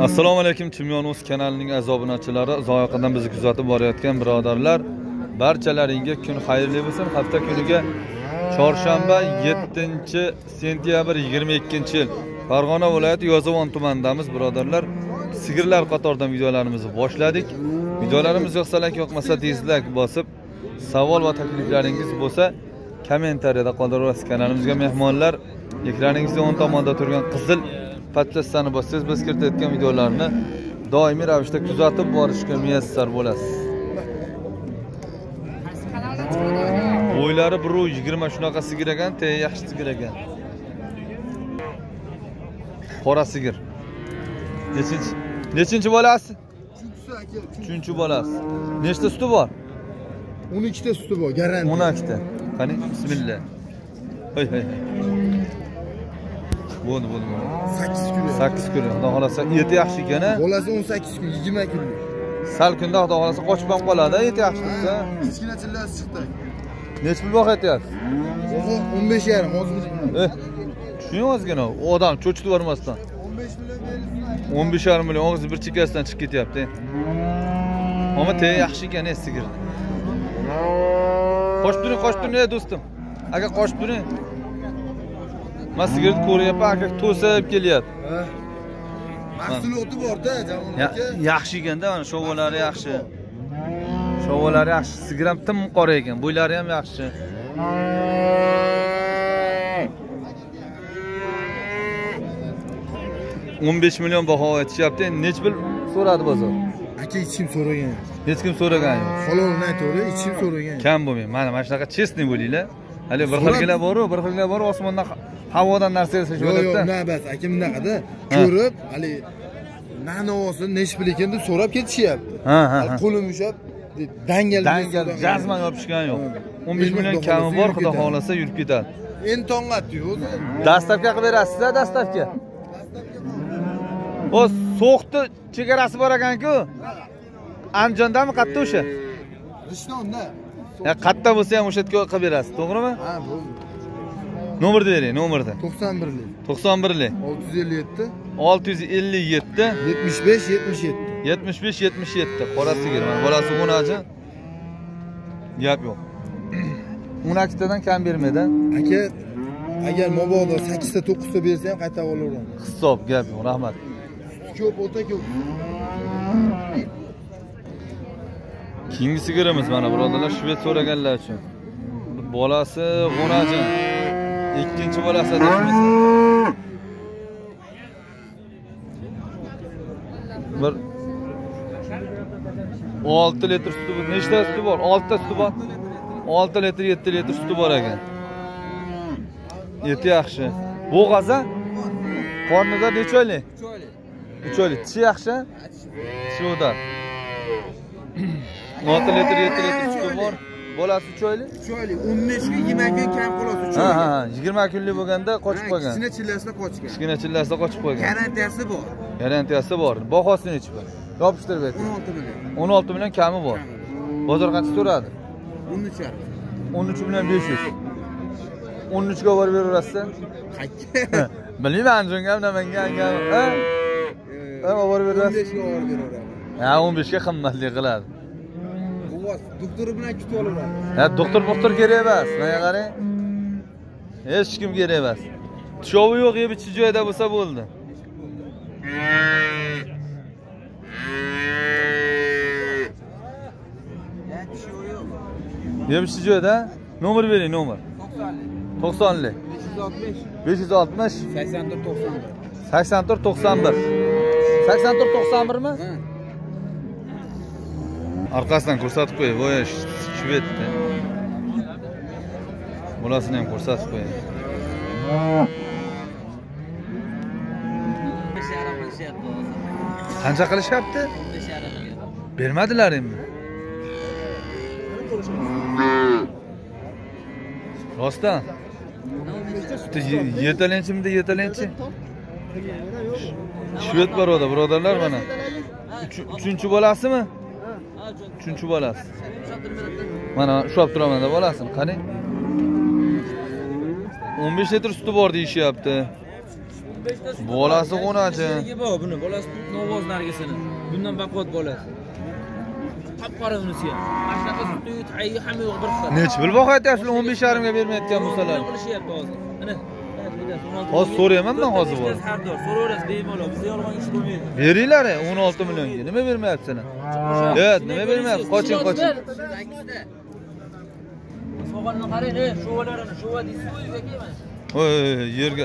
Assalomu alaykum Chimyonuz kanalining azobunachilari, zoyoqdan bizni kuzatib borayotgan birodarlar, barchalaringga kun xayrli bo'lsin. Hafta kuniga chorshanba 7 sentyabr 22-yil Farg'ona viloyati Yozyovon tumanidamiz birodarlar. Sigirlar qatoridan videolarimizni boshladik. Videolarimiz yoqsa-like, yoqmasa dislike bosib, savol va takliflaringiz bo'lsa kommentariyada qoldirasiz. Kanalimizga mehmonlar ekraningizda o'ng tomonda turgan qizil patlasani bossangiz biz kiritayotgan videolarni doimiy ravishda kuzatib borishga muyassar bo'lasiz. Bo'ylari 1.20 shunaqa sigir ekan, tey yaxshi sigir ekan. Qora sigir. Nechinchi bolasi? 3-chi bolasi. Nechta suti bor? 12 ta suti bor, garanti. 12 ta. Qani, bismillah. Hoy. Bo'ldi. 8 kun. Xudo xolasa eti yaxshi ekan-a. Bolasi 18 kun, 20 kun. Sal kunda xudo xolasa qochib ham qoladi, eti yaxshi bo'lsa. Kichkina chillasi chiqdi. Nech pul bo'xayapsiz? 15.5 hozir. Tushunyapsizmi? Odam cho'chitib yubormasdan 15 million og'iz bir chekasidan chiqib ketyapti. Ammo te yaxshi ekan-a sigirni. Qochib turing do'stim. Aka qochib turing. Men sigirni ko'ryapman, aka to'sib kelyapti. Mahsuloti bor-da, jamoatga. Yaxshi ekan-da, mana shovolari yaxshi. Shovolari yaxshi, sigir ham tim qora ekan, bo'ylari ham yaxshi. $15 million baho aytishyapti. Nech pul so'radi bozor? Aka hech kim so'ragan. Hech kim so'ragan yo'q. Falonni aytaver, hech kim so'ragan. Kam bo'lmang. Mana shunaqa chestni bo'linglar. Hali bir xillar bor, osmondan havodan narsa so'rayapti-da. Yo'q, nabas, aka bundaqada ko'rib, hali nanovosi nech pul ekan deb so'rab ketishyapti. Ha. Qo'lim ushab dangal jazman yopishgan yo'q. 15 million kami bor, xudo xolasa yurib ketadi. Endi tong'atdi-ku. Dastavka qilib berasiz-da, dastavka. O so'xti chegarasi bor ekan-ku. Andijondami qatta o'sha? Rishtonda. Ya qatta bo'lsa ham o'sha yerga qilib berasiz, to'g'rimi? Ha, bo'ldi. Nomerni bering, nomerni. 91lik. 657. 75-77. Qora sigir. Mana bolasi 10-chi. Gap yo'q. 10 tadan kam bermaydi. Aka, agar mobodo 8 ta 9 ta bersa ham qaytarib olaman. Hisob gap yo'q, rahmat. Ko'p o'ta ko'p. Keyingi sigirimiz mana birodarlar Shivet so'raganlar uchun. Bolasi 10-chi. 2-chi bolasi adashmasa. Bir 6 litr suti bor. Nechta suti bor? 6 ta suti bor. 6 litr, 7 litr suti bor ekan. Eti yaxshi. Bo'g'aza? Qornida necha oylik? 3 oylik. Tishi yaxshi? Tishi o'dar. 6 litr, 7 litr suti bor. Bolasi 3 oylik? 3 oylik. 15 kun, 20 kun kam qoladi 3 oylik. Ha, 20 kunlik bo'lganda qochib qolgan. Kichkina chillasida qochib qolgan. Garantiyasi bor. Bahosi necha bor? Yopishtirib ayting. 16 million. 16 million kami bor. Bozor qancha so'radi? 13.5. 13.500. 13 ga borib beraverasiz. Qayerga? Bilmayman, Anjongam, Namanganga. Ha, borib beraverasiz. 15 ga. Ha, 15 ga qimmatli qiladi. Doktor bilan kutib olaman. Ha, doktor kerak emas. Mana qarang. Hech kim kerak emas. Tushovi yo'q, yeb ichi joyda bo'lsa bo'ldi. Yeb ichi joyda? Nomer bering, nomer. 90lik. 560. 84 91. 84 91mi? Arkasından ko'rsatib qo'yay. Voy, Shivetni. Bolasini ham ko'rsatib qo'yay. Qancha qilishyapti? 15.5 million. Bermadilar endi. Rostdan. Yetalentchimda. Shivet bor o'da, birodarlar mana. 3-chi bolasimi? Uchinchi bolasi. Mana shu abturamanda bolasini qarang. 15 litr suti bor deyishyapti. Bolası qo'nachi. Buni bolasi novoz nargisini. Bundan baquvvat bolasi. Qapqora unisi ham. Mashnaqa sutni tayi ham yo'q bir xil. Nech pul boqayapsizlar 15 yarimga bermayotgan bo'lsalar. Qilishyapti hozir. Mana hozir so'rayman men hozir bor. Sardor so'raverasiz bemalol. Biz yolg'on ish qilmaymiz. Beringlar 16 millionga. Nima bermayapsizlar? Yo'q, nima bermayapsiz? Qoching. So'g'anni qarang, shuvalarini, shuva deysiz, yo'q emas. Oy, yerga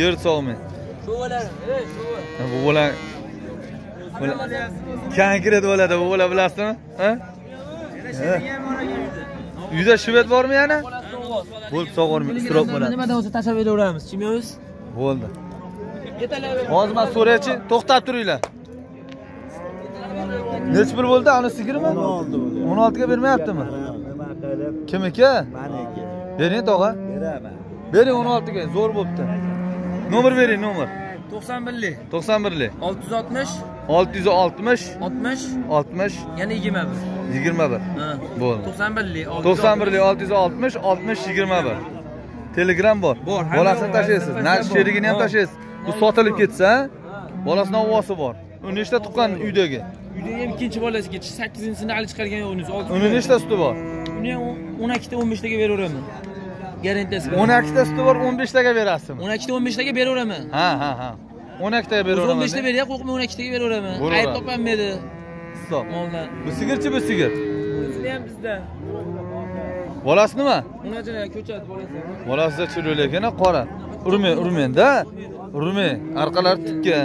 yer solmang. Shuvalar, shuva. Bo'lar. Kankiradi bo'ladi, bo'lar bilasizmi? Ha? Uyda shivet bormi yana? Bo'lib sog'ormi, isrof bo'ladi. Nimadan o'zi tashlab beraveramiz, chimyo'z? Bo'ldi. Hozir men so'raychi, to'xtab turinglar. Nech pul bo'ldi? Ana sigirmi? 16 bo'ldi. 16 ga bermayaptimi? Kimiki? Meniki. Bering tog'a. Beraman. Bering 16ga, zo'r bo'pti. Nomer bering, nomer. 91lik. 91lik. 660 660 60 60 yana 21. 21. Ha. Bo'ldi. 91lik 660 60 21. Telegram bor. Bolasini tashlaysiz, narx sherigini ham tashlaysiz. Bu sotilib ketsa, bolasini ovosi bor. U nechta tuqqan uydagi? Uyda ham ikinci bolasiga 8-sinfni chiqargan yo'qingiz 6. Uni nechta suti bor? Uni ham 12 ta 15 taga beraveraman. Garantiyasi bor. 12 ta suti bor, 15 taga berasizmi? 12 ta 15 taga beraveraman. Ha. 12 taga beraveraman. 15 ta berib, qo'rqmay 12 taga beraveraman. Ayt topolmaydi. Hisob moldan. Bu sigirchi, bu sigir. Bizda ham bizda. Bolasi nima? Unajina ko'chat bolasi. Bolasida chiroylakana qora. Urmang-da. Urmang. Orqalari tikka.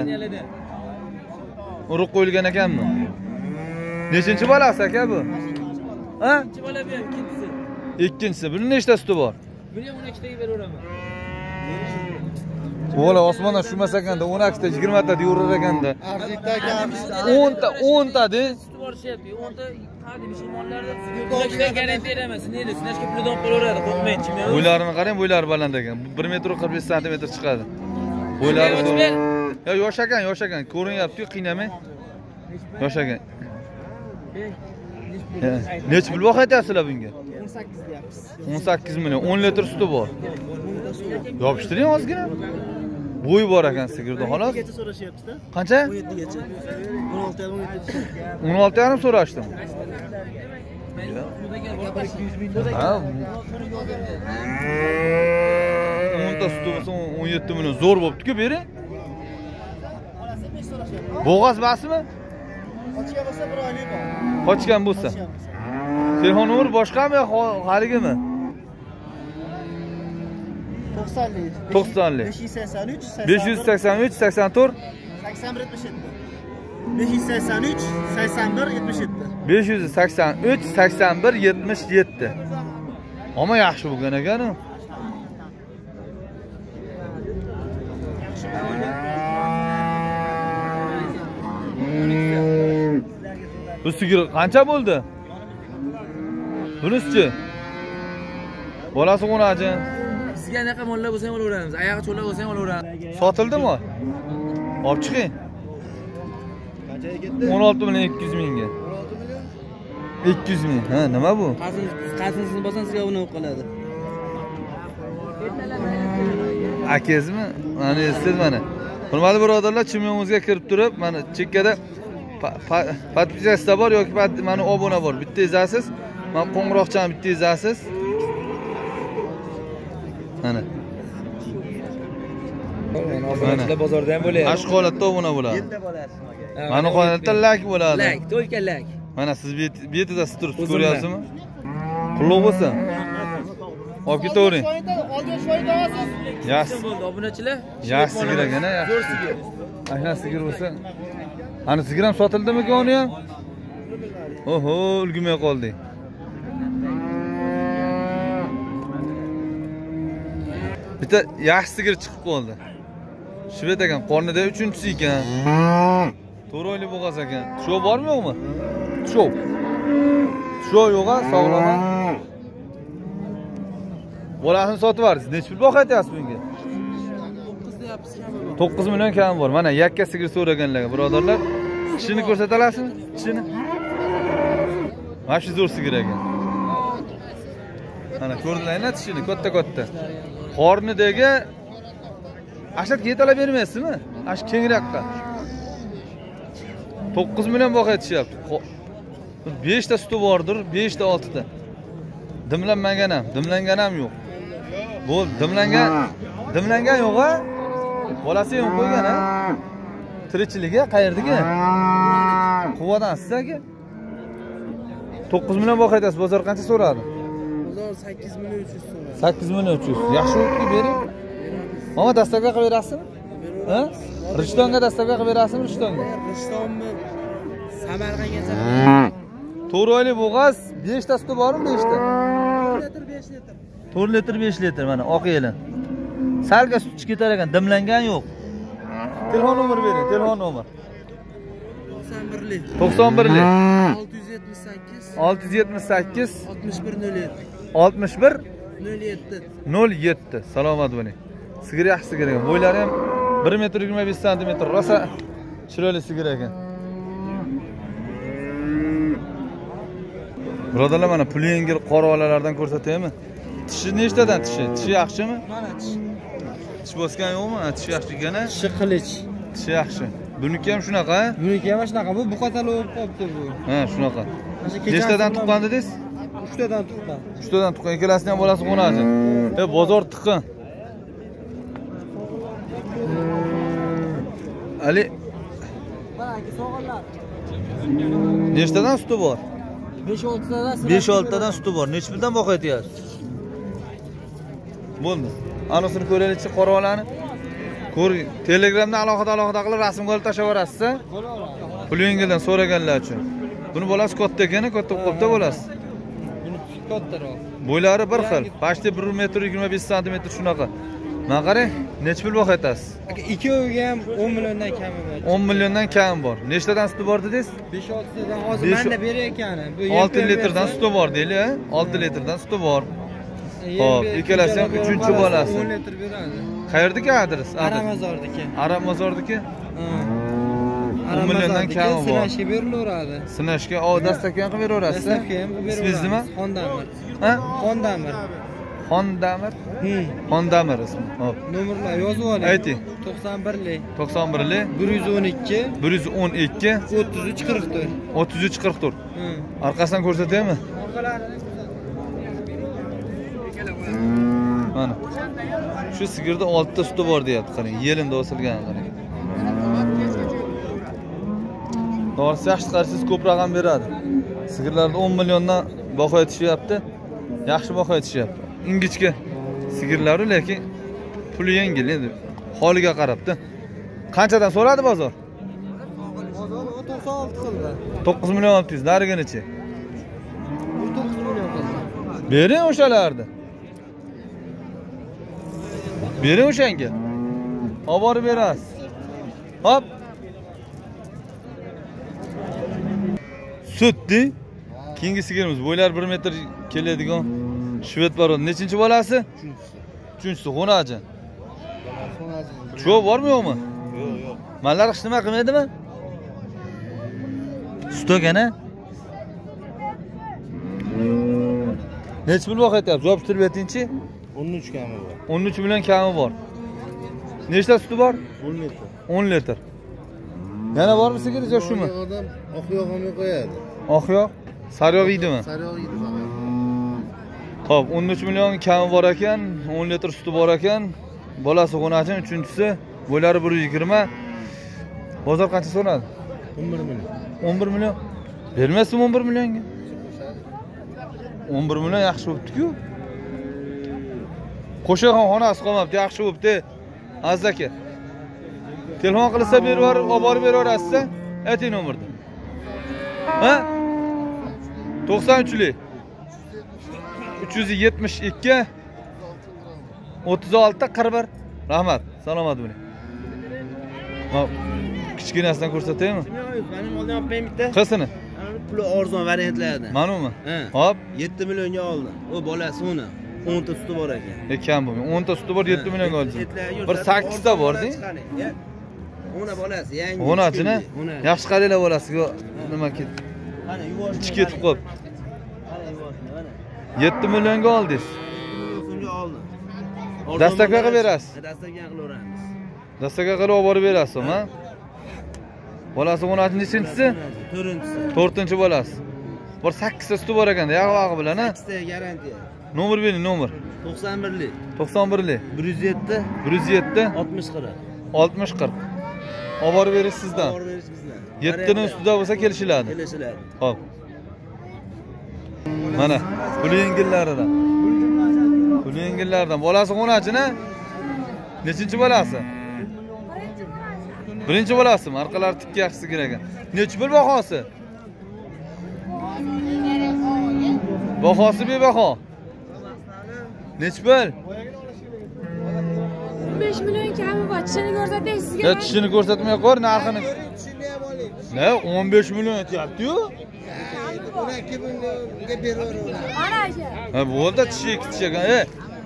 Urib qo'yilgan ekanmi? Nechinchi bolasi aka bu? Ha? Ikkinchi bola bu ham ikkinchisi. Ikkinchisi. Buning nechta suti bor? Buni ham 12 taga beraveraman. Bola osmondan tushmasa ekanda 12 ta 20 ta yurar ekanda. Arzikda ekanmizda 10 ta de. Suti borishyapti. 10 ta qadi musulmonlarda sizga garantiya beraman. Sizlarga sizlarga puldan olib qo'yaveradi. Qo'rqmangchi. Bo'ylarini qarang, bo'ylari baland ekan. 1 metr 45 sm chiqadi. Bo'ylari Ya yosh ekan, ko'rinyapti-ku, qiynamang. Yosh ekan. Nech pul boqayapsizlar bunga? 18 deyapsiz. 18 million, 10 litr suti bor. Yopishtiring ozgina. Bo'yi bor ekan sigirda, xolos. Qancha so'rashyapsiz-da? Qancha? 17 gacha. 16.5 16.5 so'rashdim. Ha. 10 ta suti bo'lsa 17 million zo'r bo'pti-ku, bering. Bo'g'oz basmi? Ochgan bo'lsa 1 oylik bor. Ochgan bo'lsa. Telefon nomeri boshqami yoki haligimi? 90lik. 583 84 81 77. 583 81 77. Ammo yaxshi bo'lgan ekan-ku. Bu sigir qancha bo'ldi? Bunisi-chi? Bolasi qo'nachi. Sizga qanaqa mollar bo'lsa ham olaveramiz, oyog'i cho'llar bo'lsa ham olaveramiz. Sotildimi? Olib chiqing. Qanchaga ketdi? 16 million 200 mingga. 200 ming. Ha, nima bu? Qazingizni bosang sizga uni o'qiladi. Akangizmi? Mana eshitdingiz mana. Hurmatli birodarlar, chimyomizga kirib turib, mana chekkada podpiskasi bor yoki meni obuna bor. Bitta izasiz. Men qo'ng'iroqcham bitta izasiz. Mana. Mana bozorda ham bo'ladi. Ashqolatda obuna bo'ladi. Yilda bo'lasiz maga. Meni qo'yatda lak bo'ladi. Lak, to'lka lak. Mana siz betida siz turib ko'ryapsizmi? Quloq bo'lsa. Olib ketavering. Qolgan shoyda olasiz. Yaxshi bo'ldi, obunachilar. Yaxshi sigir ekan-a, yaxshi. Zo'r sigir. Aynan sigir bo'lsa Ana sigir ham sotildimi uni ham? Oho, ulgimay qoldik. Bitta yaxshi sigir chiqib qoldi. Shivet ekan, qornida 3-chi ekan. 4 oylik bo'g'az ekan. Tushov bormi yo'qmi? Tushov. Tushov yo'q-a, sog'lom. Bolasini sotib yuborsiz. Nech pul boqayapsiz bunga? 9 million kam bor. Mana yakka sigir so'raganlarga birodarlar, tishini ko'rsata olasizmi? Tishini. Mana shu zo'r sigir ekan. Mana ko'rdingizmi tishini? Katta-katta. Qornidagi Aşat yetalab vermeysiz mi? Aşk kengirakka. 9 milyon boğa şey yaptı. 5'te sütü vardır, 5'te 6'da. Dimlanmaganam, dimlanganam yok. Bu dimlangan yok ha? Bolasi yo'q qo'ygan ha? Tirikchiligi qayerdagi? Quvadan sizga 9 milyon boğa aytasiz, bozor qancha so'radi? Bozor 8 milyon 300 so'radi. 8 milyon 300. Yaxshi o'tib bering. Mama dastavka qilib berasizmi? Ha? Rishtonga dastavka qilib berasizmi Rishtonga? Rishtonmi? Samarqandgacha. To'royli bo'g'az 5 ta suti bormi 5 ta? 4 litr 5 litr mana oq yelin. Salga sut ichib ketar ekan, dimlangan yo'q. Telefon nomer bering, telefon nomer. 91lik. 91lik. 678 678 6107. 61 07. 07. Salomat bo'ling. Sigir yaxshi kerak ekan. Bo'ylari ham 1.25 cm. Rosa chiroyli sigir ekan. Birodarlar mana pul yengil qoravolardan ko'rsataymi? Tishi nechtadan tishi? Tishi yaxshimi? Mana tishi. Tish bosgan yo'qmi? Tishi yaxshi ekan-a? Tishi qilich. Tishi yaxshi. Buniki ham shunaqa? Buniki ham shunaqa. Bu buqatalov bo'lib qolibdi bu. Ha, shunaqa. Nechtadan tuqqan dedingiz? 3 tadan tuqqan. 3 tadan tuqqan. Ikkalasini ham bolasi qo'nadi. Ey, bozor tiqqan. Ali nechtadan suti bor? 5-6 tadan. 5-6 tadan suti bor. Necha puldan boqa aytyapsiz? Bo'ldi. Anosini ko'raylikchi qoravolani. Ko'r Telegramdan alohida qilib rasmga olib tashlab yorasiz-a? Pulingidan so'raganlar uchun. Buni bolasi katta ekan, katta qo'lda bo'lasiz. Buni kattaroq. Bo'ylari bir xil, pasti 1.25 cm shunaqa. Mana qarang, necha pul vaqt aytasiz? Aka, ikkoviga ham 10 milliondan kami bor. 10 milliondan kami bor. Nechtadan suti bor dedingiz? 5-6 tadan hozir menda berar ekan. 6 litrdan suti bor deylik, ha? 6 litrdan suti bor. Xo'p, ikkalasi ham 3-chi bolasi. 10 litr beradi. Qayerdagi adres? Aramazordiki. Aramazordiki? Aram milliondan kami bor. Sinashga berilaveradi. Sinashga dastakan qilib beraverasiz. Ismingiz nima? Xondamir. Ha? Xondamir. Xondamir? Xondamir ismi. Hop. Nomerlar yozib oling. Ayting. 91lik. 91lik. 112. 112. 3344. 3344. Arkasından ko'rsataymi? Orqalarini. Mana. Shu sigirda 6 ta suti bor deyapti, qarang. Yelinda osilgan, qarang. To'g'risi yaxshi qarsangiz ko'p raqam beradi. Sigirlarda 10 milliondan baho aytishyapti. Yaxshi baho aytishyapti. Ingichka sigirlari, lekin puli yengil endi. Holiga qarabdi. Qanchadan so'radi bozor? Bozor 96 qildi. 9 million 600, nariga necha? 9 million qildi. Bering o'shalarni. Bering o'shanga. Oborib berasiz. Hop. Sutdi. Keyingi sigirimiz bo'ylari 1 metr keladigan Shivet var onun. Nechinchi bolasi? 3-chi. 3-chi xo'naji. Cho'p bormi yo'qmi? Yo'q, yo'q. Mallar hech nima qilmaydimi? Sutogana. Necha pul vaqt aytayapsiz? Javob tirib aytingchi. 13 kami bor. 13 million kami bor. Nechta suti bor? 10 litr. 10 litr. Yana bormi sigiriz yo shumi? Odam oqyoq ham qo'yadi. Oqyoq? Sariyog' yedimi? Sariyog' yedi. Xo'p, 13 milyon kami bor ekan, 10 litr suti bor ekan. Bolasi qo'nachin, 3-chisi, bo'ylari 120. Bozor qancha so'radi? 11 million. 11 million. Bermaysizmi 11 millionga? 11 million yaxshi bo'pti-ku. Qo'shaxon xonasi qolmabdi, yaxshi bo'pti. Aziz aka. Telefon qilsa berib, olib beraverasiz-a? Ayting nomerni. Ha? 93lik. 372 36 41. Rahmat. Salomat bo'ling. Mana kichkinasidan ko'rsataymi? Mening oldimdan olmayman bitta. Qisini. Puli arzon variantlaridan. Ma'lummi? Hop, 7 millionga oldi. U bolasi uni. 10 ta suti bor ekan. Kam bo'lmaydi. 10 ta suti bor, 7 millionga oldi. Bir 8 ta bor-da. Ona bolasi yangi. Onachini yaxshi qaranglar bolasiga nima ketdi. Mana yuvosh ketib qolib. 7 milyonga oldingiz. Shunga oldim. Dastaka qilib berasiz. Dastaka qilaveramiz. Dastaga qilib olib berasan, ha? Bolasi 16-nechisi? 4-chi. 4-chi bolasi. Bir 8 suti bor ekanda, yog'og'i bilan, ha? 8 garantiya. Nomer bering, nomer. 91lik. 91lik. 107 107 6040. 6040. Olib berish sizdan. Olib berish bizdan. 7ning ustida bo'lsa kelishiladi. Kelishiladi. Xo'p. Mana bu yengillaridan. Bu yengillaridan. Bolasi 10-chini? Nechinchi bolasi? Birinci bolasimi? Arqalari tikka yaxshisi kerak. Nechi bir bahosi? Bahosi bebaho. Nechi bir? 15 milyon kami bor. Tishini ko'rsatay sizga. Ya tishini ko'rsatmay qo'y, narxini. Ne? 15 milyon aytayapti-ku. Ularga bunga beraveramiz. Mana aka. Ha, bo'ldi, tishi kichik.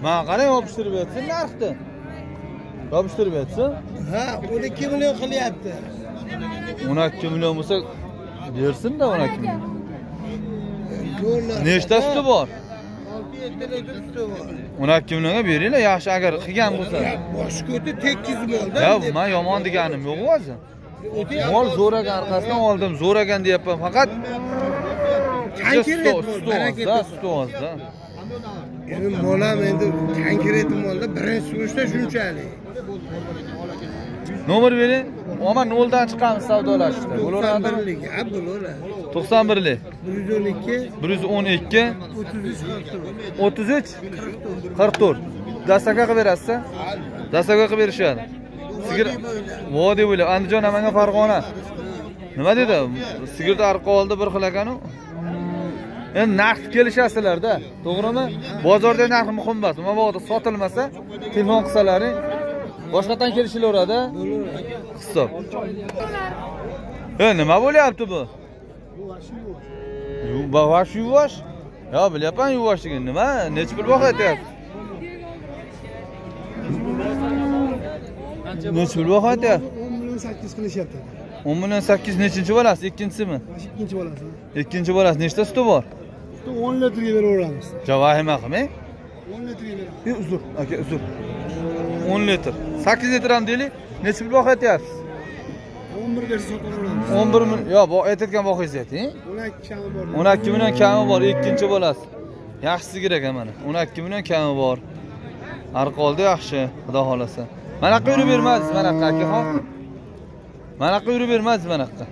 Mana qarang, yopishtirib yotsin narxni. Yopishtirib yotsin. Ha, 12 milyon qilyapti. 12 milyon bo'lsa bersin-da 12 milyon. Nechta suti bor? 6-7 ta suti bor. 12 millionga beringlar, yaxshi agar qilgan bo'lsa. Bosh ko'ti tekiz bo'ldi. Yo'q, men yomon deganim yo'q o'zi. Mol zo'ragan orqasidan oldim, zo'ragan deyapman. Faqat konkret ustozda. Endi molam endi konkret molda birinchi surishda shunchalik. Nomer bering. Omma 0dan chiqamiz savdolashishda. Bularni 91lik, ha, bularni. 91lik. 112, 112, 33, 43, 44. Dastaga qilib berasiz? Dastaga qilib berishadi. Sigir Vodiy bo'ylab, Andijon, Namangan, Farg'ona. Nima dedi? Sigirda arqa oldi bir xil ekan-ku. Endi narx kelishasizlar-da, to'g'rimi? Bozorda narx muhim emas. Mabodo sotilmasa, telefon qilsalaring boshqadan kelishilaveradi. Hisob. Nima bo'lyapti bu? Yuvash, yuvash. Yo, bilaman yuvash degan nima? Necha pul bor aytayapti? Necha pul bor aytayapti? 10 million 8 qilishyapti. 10 million 8 nechinchi bolasi? Ikkinchisimi? Ikkinchi bolasi. Ikkinchi bolasi nechta suti bor? 10 litrga beraveramiz. Javahima qilmang. 10 litrga beramiz. Uzr, aka, uzr. 10 litr. 8 litr ham deylik. Necha pul boqayapsiz? 11 ga sotaveramiz. 11 ming. Yo, bu aytayotgan boqingiz ayting. 12 kami bor. 12 million kami bor, ikkinchi bolasi. Yaxshisi kerak mana. 12 million kami bor. Arqolda yaxshi, xudo xolasa. Mana qilib yurib bermadingiz, mana aka, akaxon. Mana qilib yurib bermadingiz, mana aka.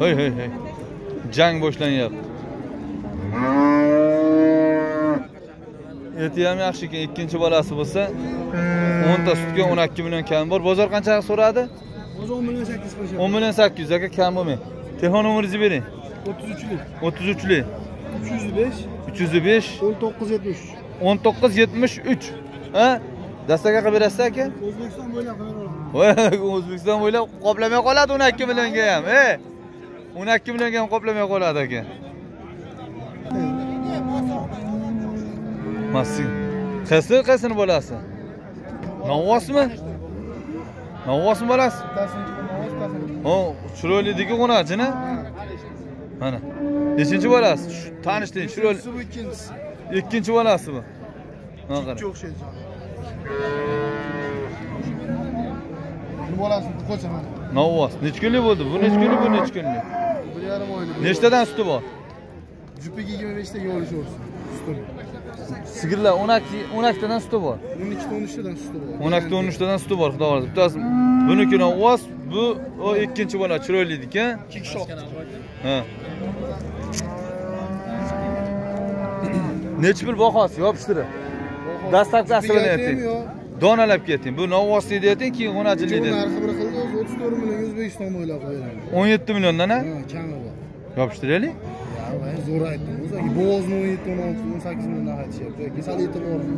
Hey, hey, hey. Jang boshlanyapti. Eti ham yaxshi ekan, ikkinchi bolasi bo'lsa 10 ta sutga 12 million kam bor. Bozor qanchaga so'radi? Bozor 10 million 800 qo'yishadi. 10 million 800 aka, kam bo'lmang. Telefon nomeringizni bering. 33lik. 33lik. 305 305 1973. 1973. Ha? Dastaga qilib berasiz aka? O'zbekiston bo'ylab qilib beramiz. O'zbekiston bo'ylab qoplamay qoladi 12 millionga ham, ey. 12 millionga ham qoplamay qoladi aka. Mas'in. Qaysi qaysini bolasi? Navvosmi? Navvosmi bolasi? O, chiroylidagi qo'nachini? Mana. Nechinchi bolasi? Tanishtiring, chiroyli. Ikkinchisi. Ikkinchi bolasi bu. Mana qarang. Juda o'xshaydi. Bu bolasi qo'chaman. Navvos. Necha kunlik bo'ldi? Bu necha kunlik, bu necha kunlik? 1,5 oylik. Nechtadan suti bor? Jupiga 25 ta yo'lishi o'rsin. Suti. Sigirlar 12 tadan suti bor. 12 ta 13 tadan suti bor. 12 ta 13 tadan suti bor, xudo xolasa. Bittasi buniki navvos, bu o ikkinchi bola chiroyli-ku. Kikshop. Ha. Necha pul bahosi yopishtirib? Dastlabkasi bilan ayting. Donalab keting. Bu navvoslik deyting, keyin qo'nachilik deyting. Narxi bir xilda 34 million O'zbekiston bo'ylab qo'yiladi. 17 milliondan, ha? Ha, kami bor. Yopishtiraylik. Zo'r aytdim. O'zaki bo'g'ozni 17-18 million aytishyapti. Kasal yetib bordi.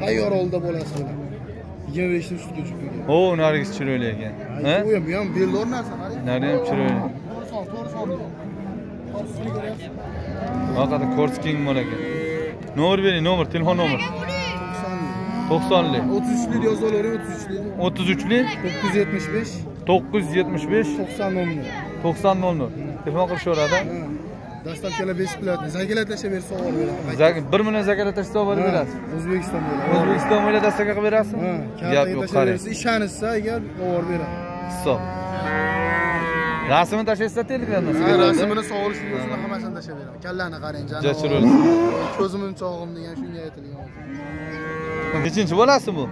Tayyor oldi bolasi bilan. 25 ta sutga chiqib. O, nargis chiroyli ekan. Ha? Bu ham beldor narsa, qarang. Nari ham chiroyli. Vaqada ko'rsking mol ekan. Nomer bering, nomer, telefon nomeri. 90 li. 33 li yozaveravering, 33 li. 33 li 975 975 90 00. 90 00. Telefon qilib so'radi. Dastlab kelib besh pilatni zakalatlasha bersa olib beradi. Zakil 1 million zakalatlasha olib beradi. O'zbekiston bo'ylab. O'zbekiston bo'ylab dastaga qilib berasiz? Ha, gap yo'q, qaraysiz. Ishonsa agar olib beradi. Hisob. Rasmini tashlaysiz Telegramdan. Ha, rasmini sovurishni o'zini hammasini tashlab beraman. Kallani qarang, janob. Jachirolsiz. Ko'zimim chog'im degan shunga aytilgan. Nechinchi bo'lasiz bu?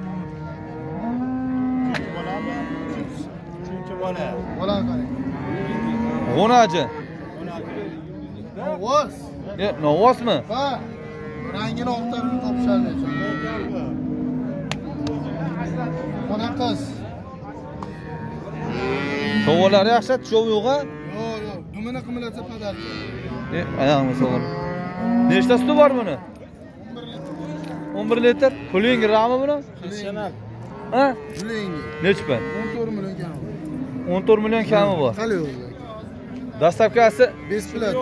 Bo'lami? Chunki bola. Bola qarang. G'onaji. Novos. Ya, novosmi? Ha. Rangini o'xtabini topishalmaysan. Qona qiz. Tovollari yaxshi, chov yo'q-a? Yo'q, yo'q. Dumini qimillatsa padarchi. E, ayog'imni sog'im. Nechta suti bor buni? 11 litr. Puling rami buni? Pensioner. Ha? Puling. Nechta pul? 14 million kami. 14 million kami bor. Qali yo'q. Dastlabkasi 5 plat.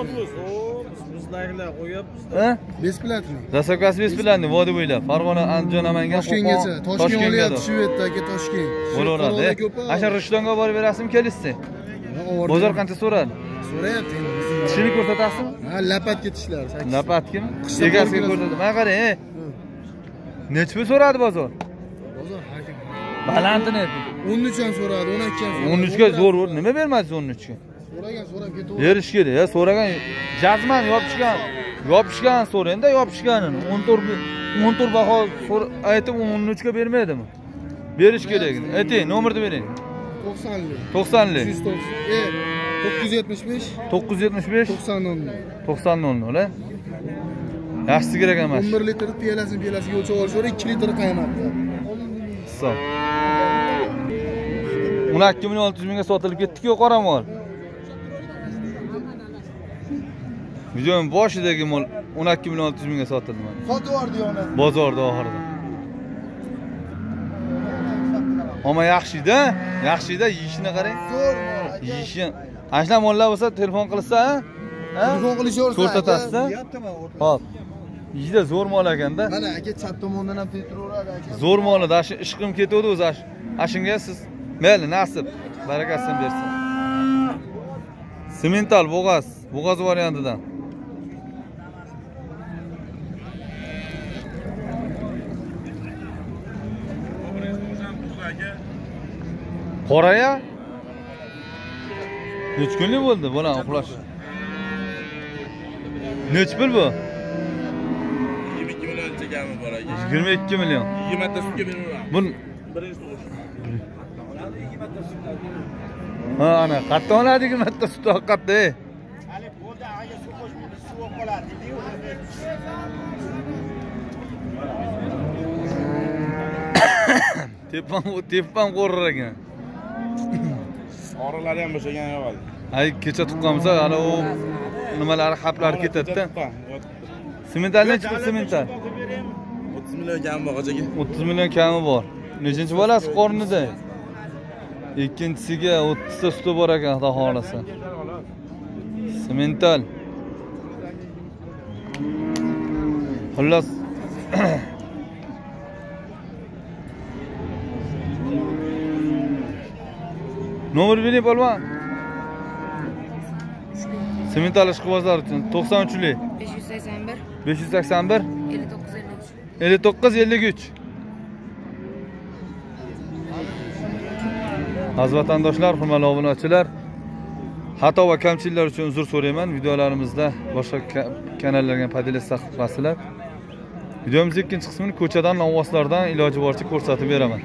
Bizlarga qo'yapmiz-da. 5 platmi? Dastlabkasi 5 platni vodi bo'ylab, Farg'ona, Andijon, Namangan, Toshkentgacha, Toshkentga, Shivetdagi Toshkent. Bo'laveradi. Asha Rishtonga borib berasizmi, kelisizmi? Bozor qancha so'radi? So'rayapti endi. Shini ko'rsatasizmi? Ha, lapatga tishlar. Lapatkimi? Egasiga ko'rsatdim. Mana qarang. Nechta pul so'radi bozor? Bozor har kim. Balandini ayting. 13 ham so'radi, 12 ham so'radi. 13 ga zo'r bo'ldi. Nima bermadingiz 13 ga? So'ragan so'rab ketaveradi. Berish kerak, ya, so'ragan jazman yopishgan so'raydi-da, yopishganini 14 baho aytib 13 ga bermaydimi? Berish kerak. Ayting, nomerni bering. 90lik. 975 90 ha? Yaxshisi kerak emas. 11 litr piyolasini o'lchab olish o'rniga 2 litr qaymoqda. Hisob. 12 million 600 mingga sotilib ketdi-ku qora mol. Videoning boshidagi mol 12 million 600 mingga sotildi. Sotib yubordi ona. Bozorda oxirida. Ammo yaxshi-da, yaxshi-da yeyishini qarang. To'g'ri. Yeyishi. Ashna mollar bo'lsa telefon qilsa, ha? Telefon qilishaversa. Ko'rsatasiz-da? Deyapti-man o'rta. Xo'p. Yeyda zo'r mol ekan-da. Mana aka chaptomondan ham tetaveradi aka. Zo'r mol, da shu ishqim ketavdi o'zi ash. Ashingga siz mayli nasib, barakasini bersin. Simmental bo'g'az variantidan. Qoraya? Neç günlük oldu bana uxlaş? Neç pul bu? 22 milyon çekami bor aka. 22 milyon. 20 ta sutga beraman. Bun birinchi tug'ish. Ha, ana qatta oladi 20 ta sut haqqatda. Hali bo'ldi aka suv qo'shib suv qolardi. Tepam qo'rar ekan. Orilari ham bo'shagan yo'qoldi. Ay, kecha tuqqanmiz-a, ana u nimalari xaplari ketadi-da. Simmentalni chiqib Simmental. 30 million kami bor aka. 30 million kami bor. Nechinchi bolasi qornida? Ikkinchisiga 30 ta suti bor ekan, xudo xolasa. Simmental. Xullas Nomer bering palvon. Simmental ishqibozlar uchun 93lik 581 5953. Aziz vatandoshlar, hurmatli obunachilar, xato va kamchiliklar uchun uzr so'rayman. Videolarimizda boshqa kanallarga podelish sahifasilar. Videomizning ikkinchi qismini ko'chadan, novvoslardan iloji boricha ko'rsatib beraman.